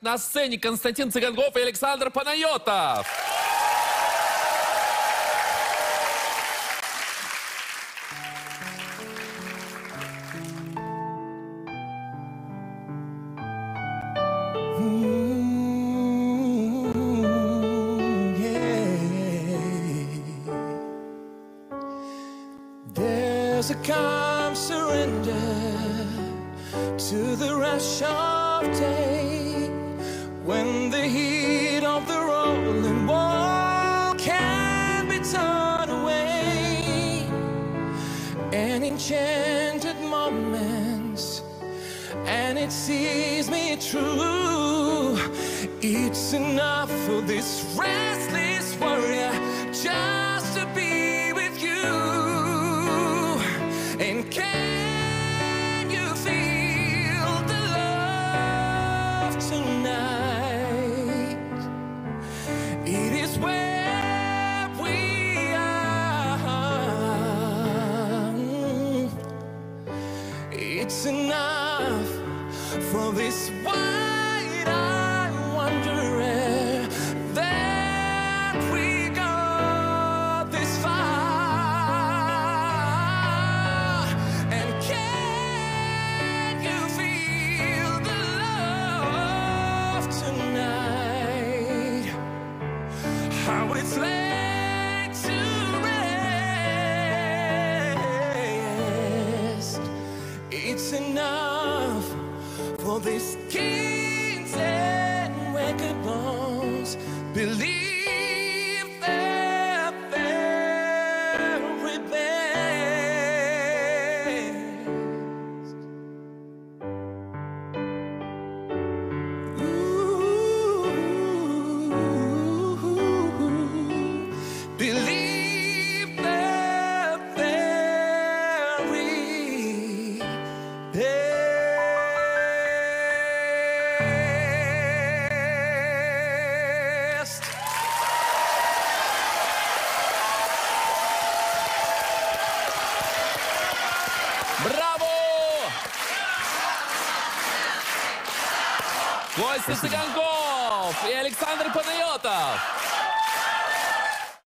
На сцене Константин Цыганков и Александр Панайотов. There's a calm surrender to the rush of day, when the heat of the rolling wall can be torn away, an enchanted moment, and it sees me through. It's enough for this restless warrior just to be with you. And can you feel the love tonight? It's enough for this wide-eyed wanderer that we got this far. And can you feel the love tonight? How it's laid to rest. It's enough for these kings and vagabonds. Believe that they're best. Ooh, believe. ¡Bravo! Konstantin Tsygankov y Alexander Panayotov.